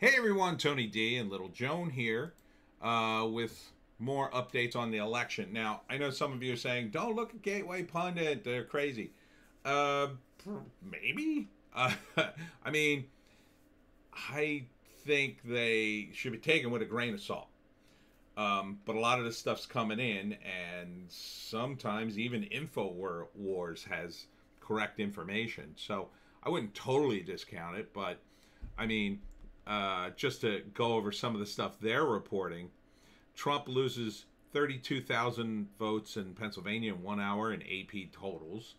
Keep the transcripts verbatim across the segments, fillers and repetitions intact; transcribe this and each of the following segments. Hey everyone, Tony D and Little Joan here uh, with more updates on the election. Now, I know some of you are saying, don't look at Gateway Pundit, they're crazy. Uh, maybe? Uh, I mean, I think they should be taken with a grain of salt. Um, but a lot of this stuff's coming in, and sometimes even InfoWars has correct information. So I wouldn't totally discount it, but I mean, Uh, just to go over some of the stuff they're reporting, Trump loses thirty-two thousand votes in Pennsylvania in one hour in A P totals.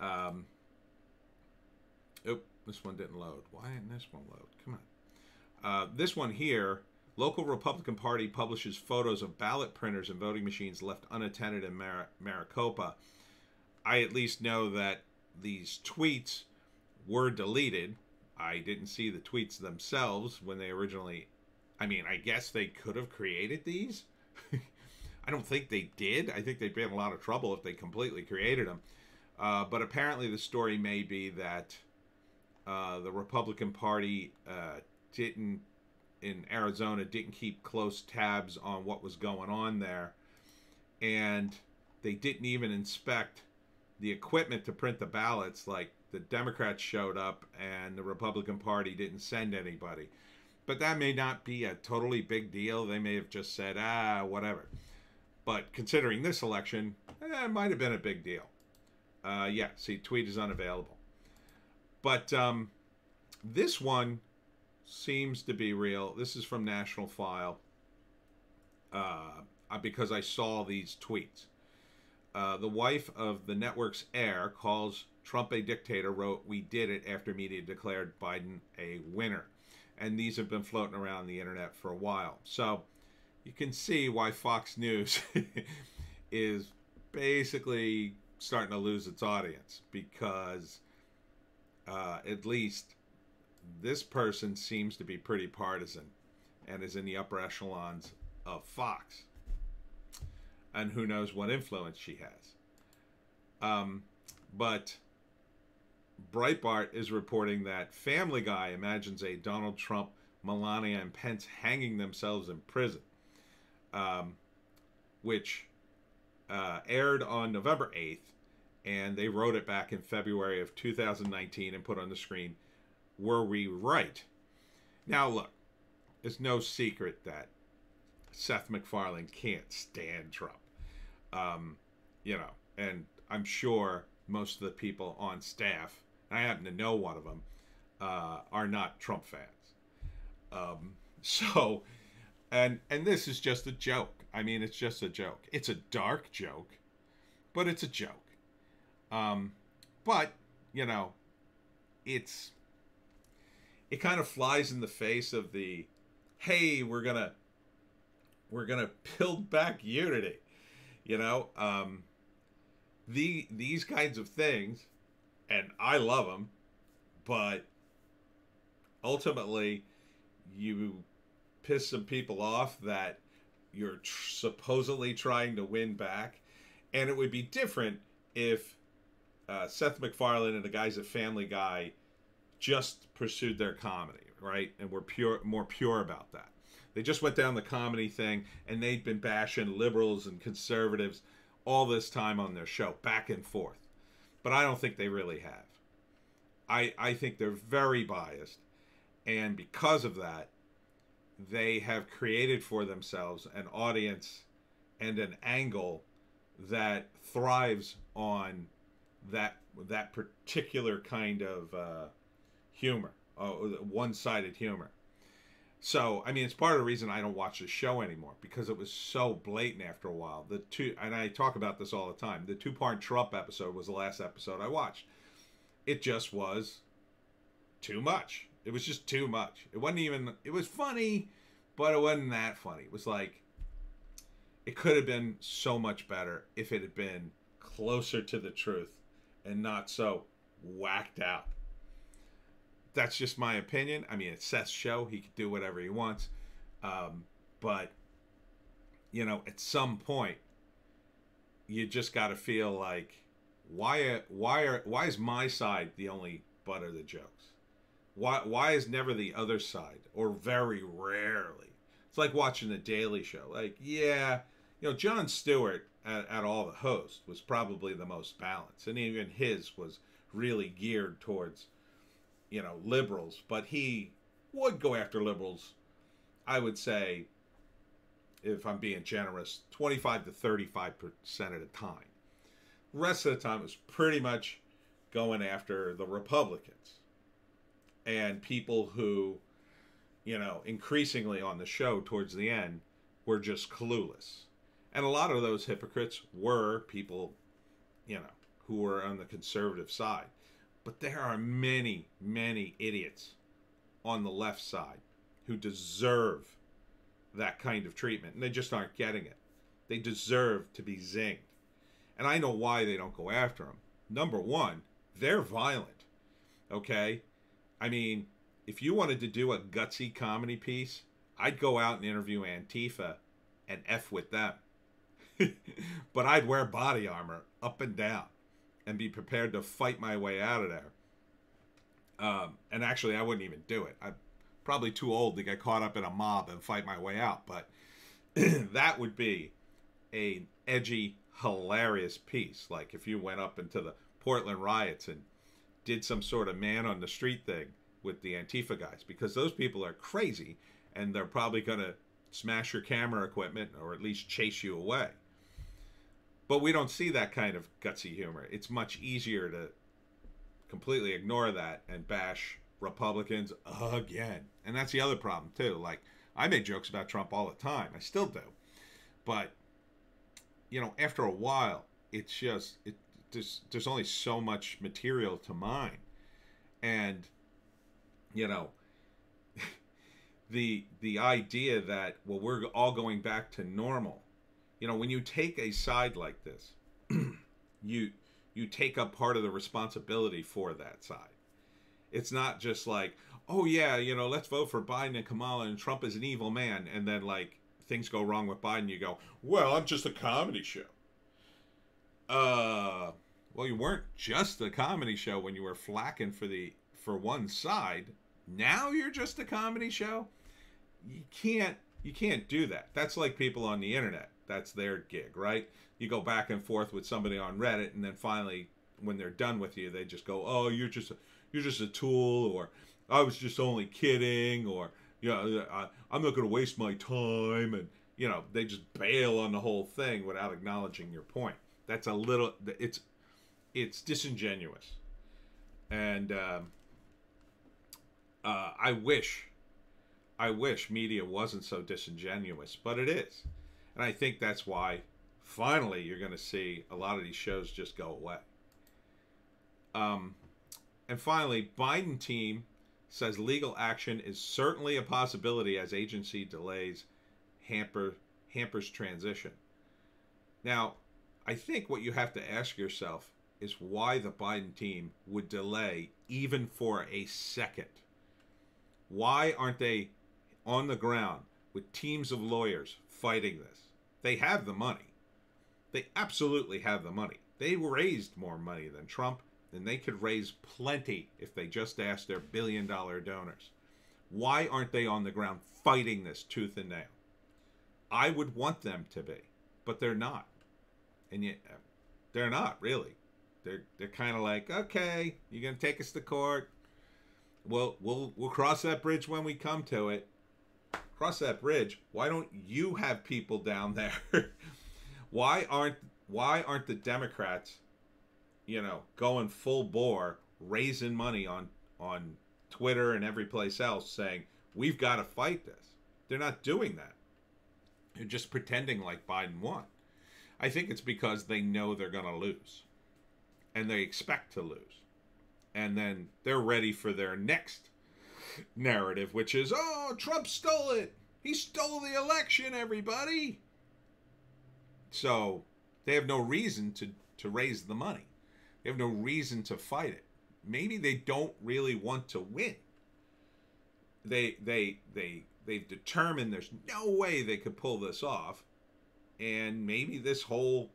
Um, oh, this one didn't load. Why didn't this one load? Come on. Uh, this one here, local Republican Party publishes photos of ballot printers and voting machines left unattended in Mar- Maricopa. I at least know that these tweets were deleted. I didn't see the tweets themselves when they originally, I mean, I guess they could have created these. I don't think they did. I think they'd be in a lot of trouble if they completely created them. Uh, but apparently the story may be that uh, the Republican Party uh, didn't, in Arizona, didn't keep close tabs on what was going on there. And they didn't even inspect the equipment to print the ballots. Like, the Democrats showed up and the Republican Party didn't send anybody. But that may not be a totally big deal. They may have just said, ah, whatever. But considering this election, eh, it might have been a big deal. Uh, yeah, see, tweet is unavailable. But um, this one seems to be real. This is from National File uh, because I saw these tweets. Uh, the wife of the network's heir calls Trump a dictator, wrote, "We did it," after media declared Biden a winner. And these have been floating around the internet for a while. So you can see why Fox News is basically starting to lose its audience, because uh, at least this person seems to be pretty partisan and is in the upper echelons of Fox. And who knows what influence she has. Um, but Breitbart is reporting that Family Guy imagines a Donald Trump, Melania, and Pence hanging themselves in prison, um, which uh, aired on November eighth, and they wrote it back in February of two thousand nineteen and put on the screen, "Were we right?" Now look, it's no secret that Seth MacFarlane can't stand Trump, um, you know, and I'm sure most of the people on staff, and I happen to know one of them, uh, are not Trump fans. Um, so, and, and this is just a joke. I mean, it's just a joke. It's a dark joke, but it's a joke. Um, but, you know, it's, it kind of flies in the face of the, hey, we're going to, we're going to build back unity. You know, um, the, these kinds of things, and I love them, but ultimately you piss some people off that you're tr supposedly trying to win back. And it would be different if uh, Seth MacFarlane and the guys at Family Guy just pursued their comedy, right? And were pure, more pure about that. They just went down the comedy thing, and they'd been bashing liberals and conservatives all this time on their show, back and forth. But I don't think they really have. I, I think they're very biased. And because of that, they have created for themselves an audience and an angle that thrives on that, that particular kind of uh, humor, uh, one-sided humor. So, I mean, it's part of the reason I don't watch the show anymore, because it was so blatant after a while. The two, and I talk about this all the time, the two-part Trump episode was the last episode I watched. It just was too much. It was just too much. It wasn't even, it was funny, but it wasn't that funny. It was like, it could have been so much better if it had been closer to the truth and not so whacked out. That's just my opinion. I mean, it's Seth's show. He can do whatever he wants. Um, but, you know, at some point, you just got to feel like, why, why, are, why is my side the only butt of the jokes? Why, why is never the other side, or very rarely? It's like watching the Daily Show. Like, yeah, you know, Jon Stewart, at, at all the hosts, was probably the most balanced. And even his was really geared towards, you know, liberals. But he would go after liberals, I would say, if I'm being generous, twenty-five to thirty-five percent of the time. The rest of the time was pretty much going after the Republicans and people who, you know, increasingly on the show towards the end were just clueless. And a lot of those hypocrites were people, you know, who were on the conservative side. But there are many, many idiots on the left side who deserve that kind of treatment, and they just aren't getting it. They deserve to be zinged. And I know why they don't go after them. Number one, they're violent, okay? I mean, if you wanted to do a gutsy comedy piece, I'd go out and interview Antifa and F with them. But I'd wear body armor up and down and be prepared to fight my way out of there. Um, and actually, I wouldn't even do it. I'd probably too old to get caught up in a mob and fight my way out, but that would be a edgy, hilarious piece. Like if you went up into the Portland riots and did some sort of man on the street thing with the Antifa guys, because those people are crazy and they're probably going to smash your camera equipment or at least chase you away. But we don't see that kind of gutsy humor. It's much easier to completely ignore that and bash Republicans again. And that's the other problem too. Like, I made jokes about Trump all the time. I still do. But, you know, after a while, it's just, it, there's, there's only so much material to mine. And, you know, the, the idea that, well, we're all going back to normal. You know, when you take a side like this, you, you take up part of the responsibility for that side. It's not just like, oh yeah, you know, let's vote for Biden and Kamala and Trump is an evil man. And then like things go wrong with Biden. You go, well, I'm just a comedy show. Uh, well, you weren't just a comedy show when you were flacking for the, for one side. Now you're just a comedy show. You can't, you can't do that. That's like people on the internet. That's their gig, right? You go back and forth with somebody on Reddit. And then finally, when they're done with you, they just go, oh, you're just a, you're just a tool, or I was just only kidding, or, you know, I, I'm not going to waste my time. And, you know, they just bail on the whole thing without acknowledging your point. That's a little, it's, it's disingenuous. And um, uh, I wish, I wish media wasn't so disingenuous, but it is. And I think that's why finally you're going to see a lot of these shows just go away. Um... And finally, Biden team says legal action is certainly a possibility as agency delays hamper, hampers transition. Now, I think what you have to ask yourself is why the Biden team would delay even for a second. Why aren't they on the ground with teams of lawyers fighting this? They have the money. They absolutely have the money. They raised more money than Trump. Then they could raise plenty if they just asked their billion-dollar donors. Why aren't they on the ground fighting this tooth and nail? I would want them to be, but they're not. And yet, they're not, really. They're, they're kind of like, okay, you're going to take us to court. Well, we'll, we'll cross that bridge when we come to it. Cross that bridge. Why don't you have people down there? Why aren't, why aren't the Democrats, you know, going full bore, raising money on, on Twitter and every place else saying, we've got to fight this? They're not doing that. They're just pretending like Biden won. I think it's because they know they're going to lose. And they expect to lose. And then they're ready for their next narrative, which is, oh, Trump stole it. He stole the election, everybody. So they have no reason to, to raise the money. They have no reason to fight it. Maybe they don't really want to win. They, they, they, they've determined there's no way they could pull this off. And maybe this whole,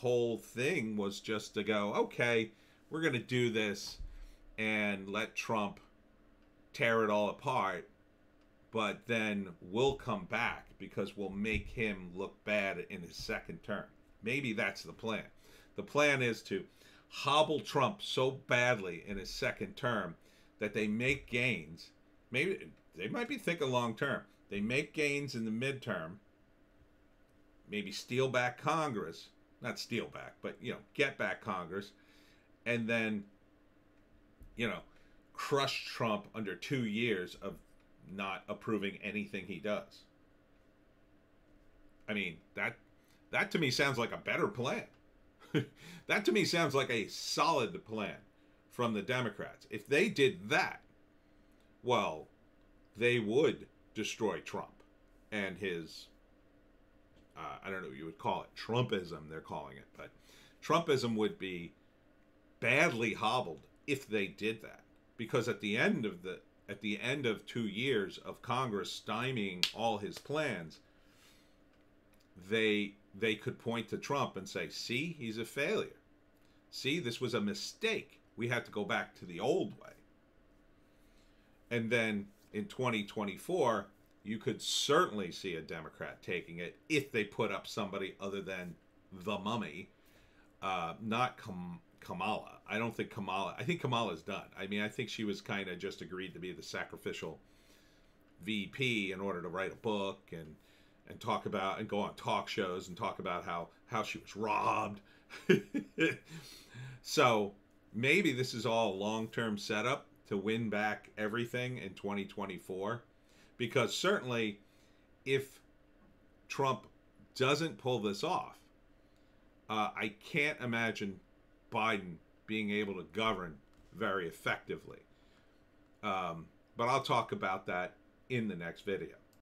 whole thing was just to go, okay, we're going to do this and let Trump tear it all apart, but then we'll come back because we'll make him look bad in his second term. Maybe that's the plan. The plan is to hobble Trump so badly in his second term that they make gains. Maybe they might be thinking long term. They make gains in the midterm, maybe steal back Congress, not steal back, but, you know, get back Congress, and then, you know, crush Trump under two years of not approving anything he does. I mean, that, that to me sounds like a better plan. That to me sounds like a solid plan from the Democrats. If they did that, well, they would destroy Trump and his, uh, I don't know what you would call it, Trumpism, they're calling it, but Trumpism would be badly hobbled if they did that. Because at the end of the, at the end of two years of Congress stymieing all his plans, they, they could point to Trump and say, see, he's a failure. See, this was a mistake. We have to go back to the old way. And then in twenty twenty-four, you could certainly see a Democrat taking it if they put up somebody other than the mummy, uh, not Kam Kamala. I don't think Kamala, I think Kamala's done. I mean, I think she was kind of just agreed to be the sacrificial V P in order to write a book and, and talk about, and go on talk shows and talk about how, how she was robbed. So maybe this is all a long-term setup to win back everything in twenty twenty-four. Because certainly, if Trump doesn't pull this off, uh, I can't imagine Biden being able to govern very effectively. Um, but I'll talk about that in the next video.